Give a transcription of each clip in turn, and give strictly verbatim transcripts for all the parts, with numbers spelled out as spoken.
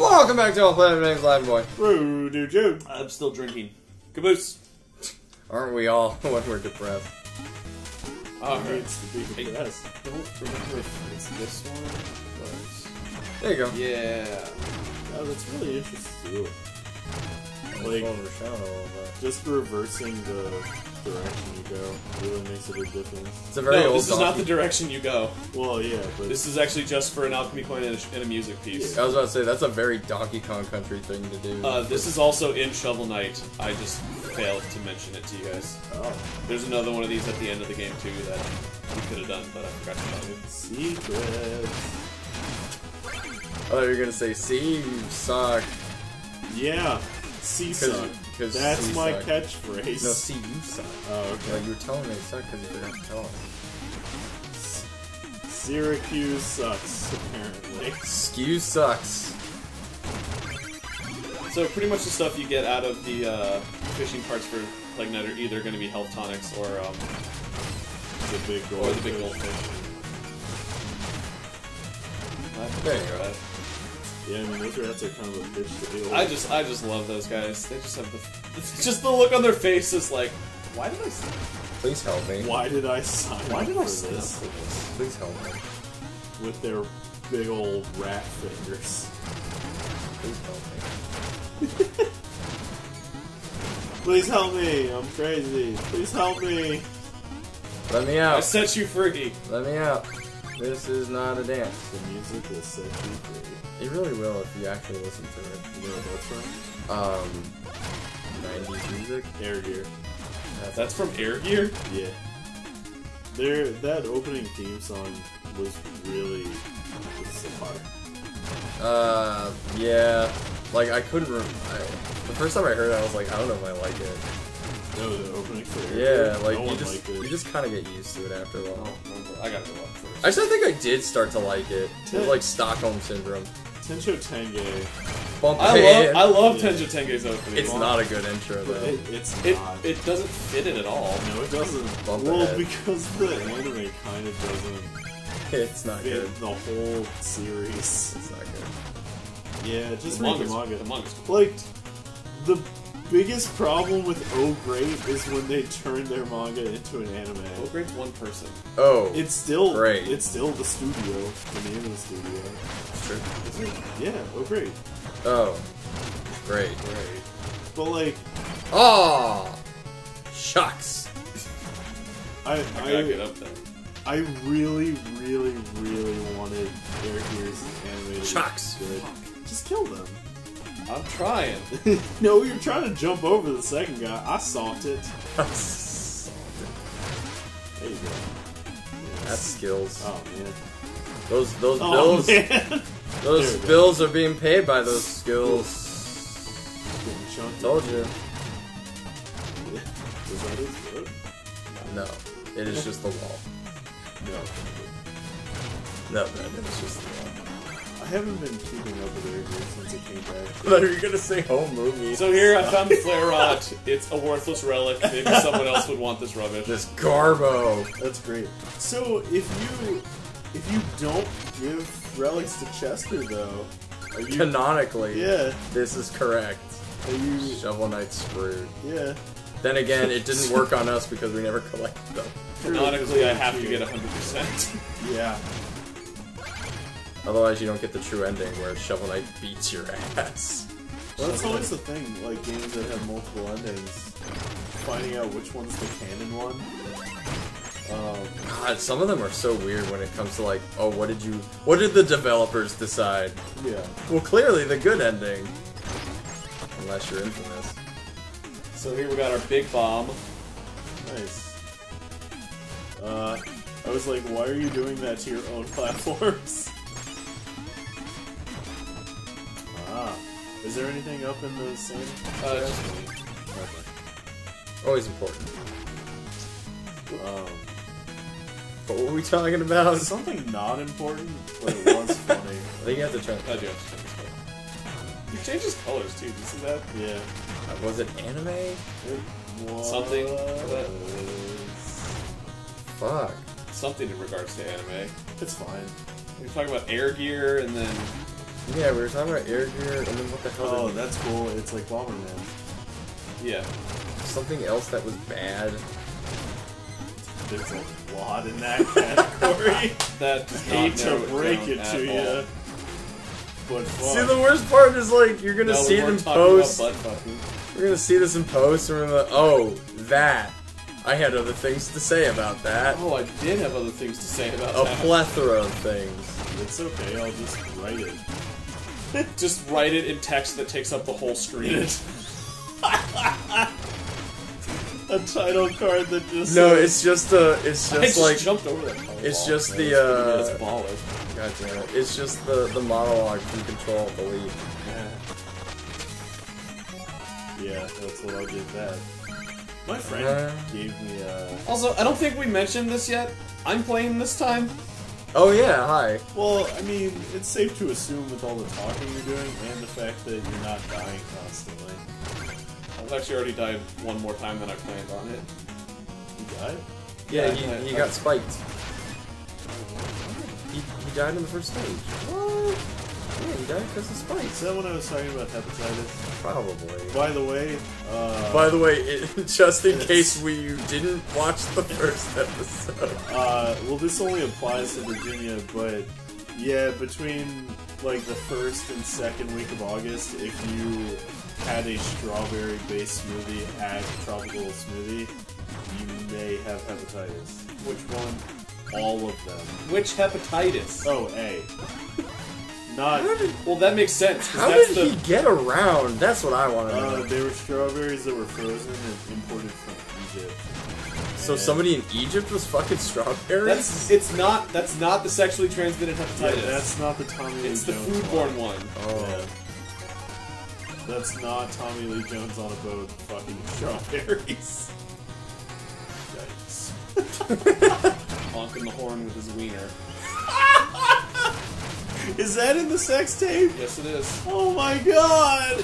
Welcome back to All Planet. My name's Live Boy. Woo, doo doo. I'm still drinking. Caboose. Aren't we all when we're depressed? Oh, it needs to be depressed. I don't remember if it's this one. But... there you go. Yeah. Oh, that's really interesting. Like, just reversing the direction you go really makes a big difference. It's a very no, old this donkey. Is not the direction you go. Well, yeah, but... this is actually just for an alchemy coin and a, and a music piece. Yeah. I was about to say, that's a very Donkey Kong Country thing to do. Uh, this is also in Shovel Knight. I just failed to mention it to you guys. Oh. There's another one of these at the end of the game, too, that we could have done, but I forgot to tell you. Secrets. Oh, you're gonna say, see, you suck. Yeah. See, suck. That's C my suck. Catchphrase. No, see, you suck. Oh, okay. Like, you were telling me it sucked because you forgot to tell me. Syracuse sucks, apparently. Skew sucks. So, pretty much the stuff you get out of the uh, fishing parts for Plague Knight are either going to be health tonics or um, the big gold or the big goldfish. There you go. Yeah, I mean, those rats are kind of a bitch to deal with. I just, I just love those guys. They just have the, just the look on their face is like, why did I sign up? Please help me. Why did I sign up Why did I sign up for this? Please help me. With their big old rat fingers. Please help me. Please help me, I'm crazy. Please help me. Let me out. I set you free. Let me out. This is not a dance. The music will set you free. It really will if you actually listen to it. You know what that's from? Um, nineties music? Air Gear. That's, that's from Air Gear? Yeah. There, that opening theme song was really so hard. Uh, yeah. Like, I couldn't remember. The first time I heard it, I was like, I don't know if I like it. No, the opening for Air Yeah, Gear? like, no you, just, you just kind of get used to it after a while. I don't remember. I gotta go up first. Actually, I think I did start to like it. It was like Stockholm Syndrome. Tenjo Tenge. Bump I love, I love yeah. Tenjo Tenge's opening. It's not a good intro, though. It, it's it, not. It doesn't fit it at all. No, it doesn't. Bump well, ahead. Because the anime kind of doesn't It's not fit good. The whole series. It's not good. Yeah, just read the manga. The manga's cool. Like, the biggest problem with Oh Great is when they turn their manga into an anime. Oh Great's one person. Oh, it's still great. It's still the studio, the name of the studio. Sure. Is it? Yeah. Oh Great. Oh, great. Great. But like, oh, shucks. I I, I get up there. I really, really, really wanted Air Gear's animated. Shucks. Good. Just kill them. I'm trying. No, you're trying to jump over the second guy. I solved it. I solved it. There you go. Yes. That's skills. Oh man. Those those oh, bills. Man. Those bills go. Are being paid by those skills. Told you. Is that his foot? No, it is just the wall. No. No, man, it is just the wall. I haven't been keeping up with Air Gear since it came back. But are you gonna say home movie? So here I found the flare rod. It's a worthless relic. Maybe someone else would want this rubbish. This garbo. That's great. So if you if you don't give relics to Chester though, are you, canonically, yeah, this is correct. Are you Shovel Knight screwed? Yeah. Then again, it didn't work on us because we never collected them. Canonically, I have to get one hundred percent. Yeah. Otherwise, you don't get the true ending where Shovel Knight beats your ass. Well, that's always the thing, like games that have multiple endings, finding out which one's the canon one. Um, God, some of them are so weird when it comes to like, oh, what did you, what did the developers decide? Yeah. Well, clearly the good ending, unless you're infamous. So here we got our big bomb. Nice. Uh, I was like, why are you doing that to your own platforms? Is there anything up in the sand? Uh, okay. Always important. Um, what were we talking about? Something not important, but it was funny. I think you have to change. I do have to change his color. He changes colors too. You see that? Yeah. Uh, was it anime? It was... something. That... Fuck. Something in regards to anime. It's fine. We were talking about Air Gear and then. Yeah, we were talking about Air Gear, and then what the hell? Oh, that's cool. It's like Bomberman. Yeah. Something else that was bad. There's a lot in that category. That hate to break it to you. But see, the worst part is like you're gonna no, see them post. We're gonna see this in post, and we're gonna, oh, that. I had other things to say about that. Oh, I did have other things to say about a that. A plethora of things. It's okay, I'll just write it. Just write it in text that takes up the whole screen. A title card that just... No, says, it's just a... It's just I just like... jumped over that title it's ball, just man. the, uh... That's baller. God damn it. It's just the, the monologue from Control, I believe. Yeah. Yeah, that's what I did that. My friend uh, gave me a... Also, I don't think we mentioned this yet. I'm playing this time. Oh yeah, hi. Well, I mean, it's safe to assume with all the talking you're doing and the fact that you're not dying constantly. I've actually already died one more time than I planned on it. You died? Yeah, yeah he, I, he I, got I, spiked. He, he died in the first stage. What? Yeah, he died because of spikes. Is that when I was talking about hepatitis? Probably. By the way, uh... By the way, it, just in case we didn't watch the first episode. Uh, well, this only applies to Virginia, but... Yeah, between, like, the first and second week of August, if you had a strawberry-based smoothie at Tropical Smoothie, you may have hepatitis. Which one? All of them. Which hepatitis? Oh, A. Not, did, well, that makes sense. How that's did the, he get around? That's what I want to uh, know. They were strawberries that were frozen and imported from Egypt. So and somebody in Egypt was fucking strawberries? That's, it's not. That's not the sexually transmitted hepatitis. Yeah, that's not the Tommy Lee Jones. It's the foodborne one. one. Oh. Yeah. That's not Tommy Lee Jones on a boat fucking strawberries. Yikes. Honking the horn with his wiener. Is that in the sex tape? Yes, it is. Oh my god!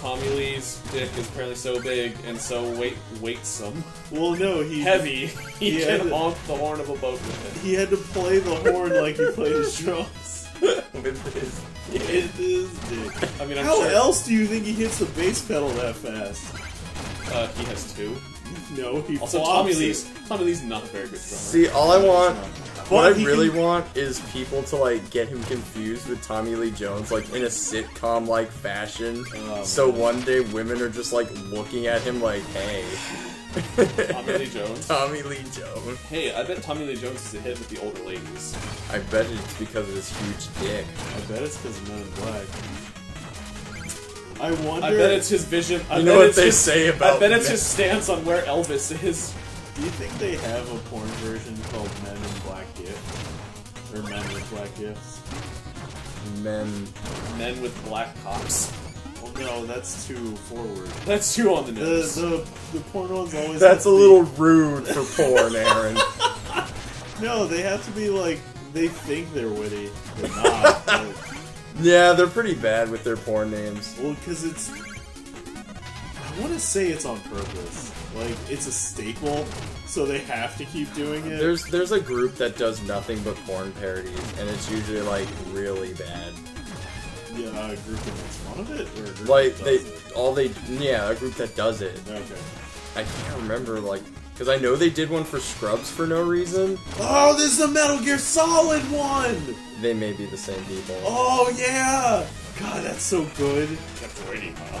Tommy Lee's dick is apparently so big and so weight weightsome. Well, no, he heavy. He, he can honk the horn of a boat with it. He had to play the horn like he played his drums. With his dick. With his dick. I mean, I'm how sure. else do you think he hits the bass pedal that fast? Uh, he has two. No, he also Tommy it. Lee's Tommy Lee's not a very good drummer. See, all I want. What I really can... want is people to, like, get him confused with Tommy Lee Jones, like, in a sitcom-like fashion. Oh, so man. One day women are just, like, looking at him like, hey. Tommy Lee Jones? Tommy Lee Jones. Hey, I bet Tommy Lee Jones is a hit with the older ladies. I bet it's because of his huge dick. I bet it's because of Men in Black. I wonder... I bet it's his vision... I you know what they his... say about I bet it's men. His stance on where Elvis is. Do you think they have a porn version called Men in Black Gifts? Or Men with Black Gifts? Men... Men with Black Cops? Well, no, that's too forward. That's too on the nose. The, the, the porn one's always... That's a little be... rude for porn, Aaron. No, they have to be like... They think they're witty. They're not. But... Yeah, they're pretty bad with their porn names. Well, because it's... I want to say it's on purpose. Like, it's a staple, so they have to keep doing it. There's there's a group that does nothing but porn parodies, and it's usually, like, really bad. Yeah, a group that makes fun of it? Or a group like, that does they, it? all they, yeah, a group that does it. Okay. I can't remember, like, because I know they did one for Scrubs for no reason. Oh, this is the Metal Gear Solid one! They may be the same people. Oh, yeah! God, that's so good. That's already huh?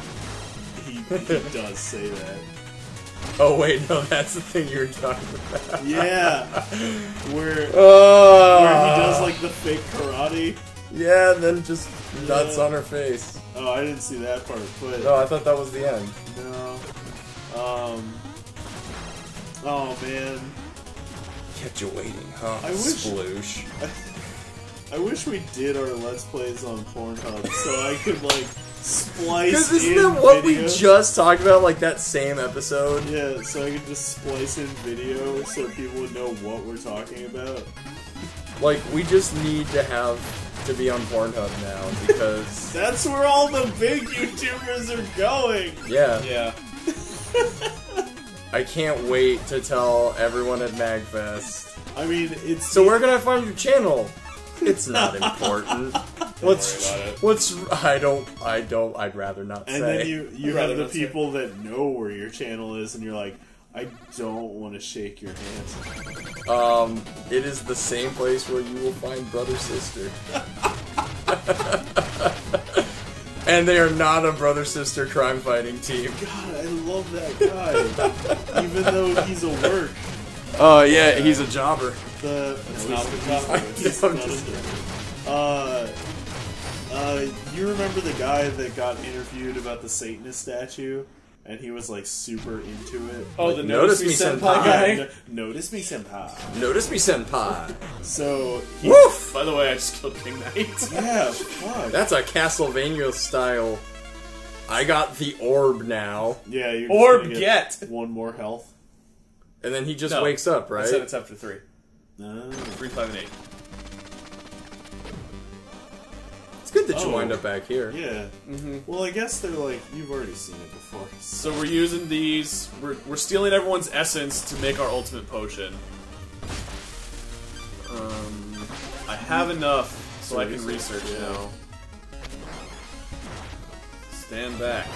He, he does say that. Oh wait, no, that's the thing you were talking about. Yeah, where, oh. where he does like the fake karate. Yeah, and then just nuts yeah. on her face. Oh, I didn't see that part. But no, I thought that was the end. No. Um. Oh man. Kept you waiting, huh? I wish. Sploosh. I, I wish we did our Let's Plays on Pornhub so I could like. Splice Because isn't that what video? we just talked about, like, that same episode? Yeah, so I could just splice in video so people would know what we're talking about. Like, we just need to have to be on Pornhub now, because... That's where all the big YouTubers are going! Yeah. Yeah. I can't wait to tell everyone at Magfest. I mean, it's... So where can I find your channel? It's not important. What's what's I don't I don't I'd rather not and say. And then you you I'd have the people say. that know where your channel is, and you're like, I don't want to shake your hands. Um, it is the same place where you will find brother sister. And they are not a brother-sister crime-fighting team. God, I love that guy. Even though he's a work. Oh, uh, yeah, uh, he's a jobber. The, it's not a jobber. He's not a uh, uh, you remember the guy that got interviewed about the Satanist statue? And he was, like, super into it. Oh, the Notice, Notice Me Senpai guy? guy? Notice Me Senpai. Notice Me Senpai. So... He, Woof! By the way, I just killed King Knight. Yeah, fuck. That's a Castlevania-style... I got the orb now. Yeah, you're Orb get, get! One more health. And then he just no, wakes up, right? I said it's up to three. No. Three, five, and eight. It's good that oh. you wind up back here. Yeah. Mm-hmm. Well, I guess they're like, you've already seen it before. So we're using these, we're, we're stealing everyone's essence to make our ultimate potion. Um, I have enough so, so I can research yeah. now. Stand back.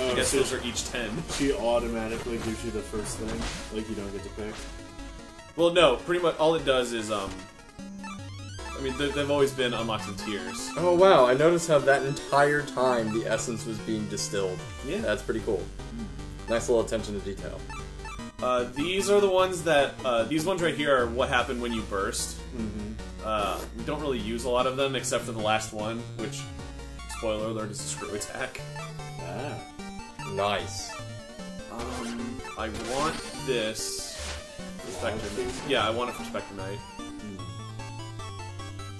Oh, I guess so those are each ten. She automatically gives you the first thing, like you don't get to pick. Well, no, pretty much all it does is, um... I mean, they've always been unlocked in tiers. Oh, wow. I noticed how that entire time the essence was being distilled. Yeah. That's pretty cool. Nice little attention to detail. Uh, these are the ones that... Uh, these ones right here are what happened when you burst. Mm-hmm. Uh, we don't really use a lot of them, except for the last one, which, spoiler alert, is a screw attack. Ah. Nice. Um, I want this... for Specter Knight. Yeah, I want it for Specter Knight.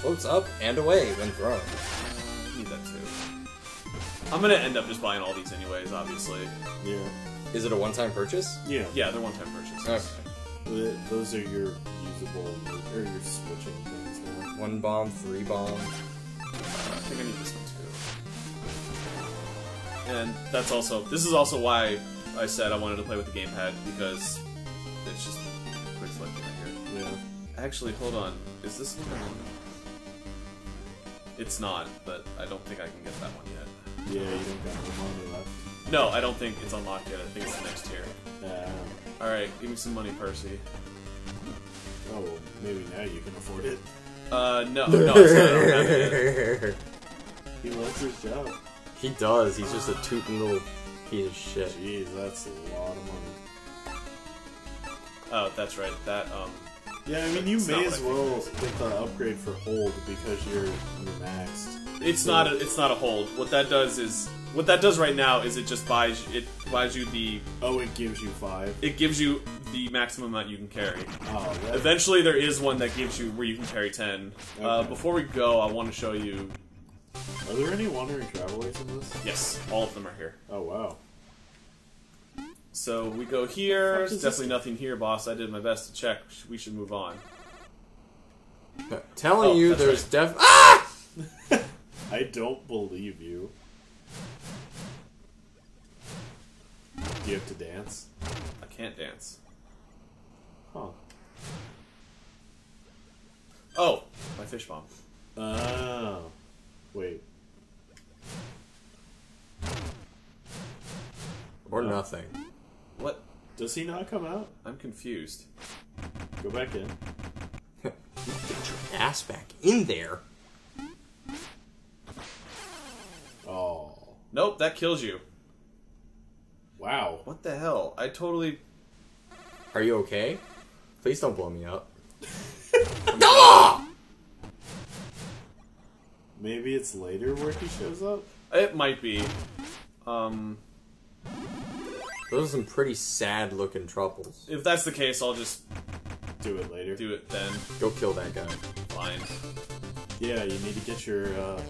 Floats up and away when thrown. I need that too. I'm gonna end up just buying all these anyways, obviously. Yeah. Is it a one-time purchase? Yeah. Yeah, they're one-time purchases. Okay. But those are your usable, or your switching things now. One bomb, three bomb. Uh, I think I need this one too. And that's also, this is also why I said I wanted to play with the gamepad, because it's just quick selecting right here. Yeah. Actually, hold on. Is this the one? It's not, but I don't think I can get that one yet. Yeah, you don't got one left. No, I don't think it's unlocked yet. I think it's the next tier. Uh, Alright, give me some money, Percy. Oh, well, maybe now you can afford it. Uh, no. No, it's not. I don't have it yet. He loves his job. He does. He's just a tootin' little piece of shit. Jeez, that's a lot of money. Oh, that's right. That, um... Yeah, I mean, you it's may as well get the upgrade for hold because you're, you're maxed. It's so. not a it's not a hold. What that does is what that does right now is it just buys it buys you the oh it gives you five. It gives you the maximum amount you can carry. Oh, right. Eventually, there is one that gives you where you can carry ten. Okay. Uh, before we go, I want to show you. Are there any wandering travelers in this? Yes, all of them are here. Oh wow. So we go here. There's definitely nothing here, boss. I did my best to check. We should move on. No, telling oh, you there's right. def- Ah! I don't believe you. Do you have to dance? I can't dance. Huh. Oh! My fish bomb. Oh. Wait. Or no. nothing. What? Does he not come out? I'm confused. Go back in. Get your ass back in there. Oh. Nope, that kills you. Wow. What the hell? I totally... Are you okay? Please don't blow me up. No! Maybe it's later where he shows up? It might be. Um... Those are some pretty sad looking troubles. If that's the case, I'll just do it later. Do it then. Go kill that guy. Fine. Yeah, you need to get your uh,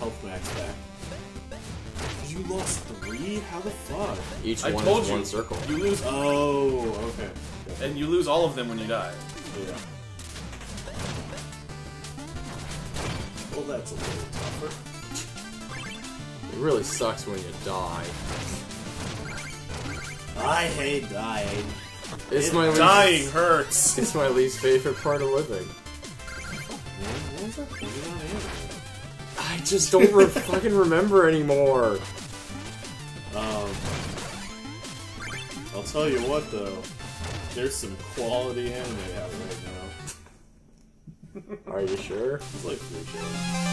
health max back. You lost three? How the fuck? Each I one told is you, one circle. You lose. Oh, okay. And you lose all of them when you die. Yeah. Well, that's a little tougher. It really sucks when you die. I hate dying. It's it, my least, dying hurts. It's my least favorite part of living. I just don't re fucking remember anymore. Um, I'll tell you what though, there's some quality anime out right now. Are you sure? It's like pretty sure.